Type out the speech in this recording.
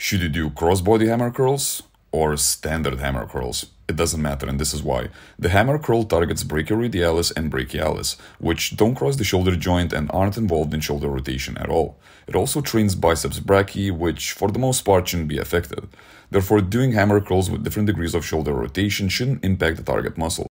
Should you do crossbody hammer curls or standard hammer curls? It doesn't matter, and this is why. The hammer curl targets brachioradialis and brachialis, which don't cross the shoulder joint and aren't involved in shoulder rotation at all. It also trains biceps brachii, which for the most part shouldn't be affected. Therefore, doing hammer curls with different degrees of shoulder rotation shouldn't impact the target muscle.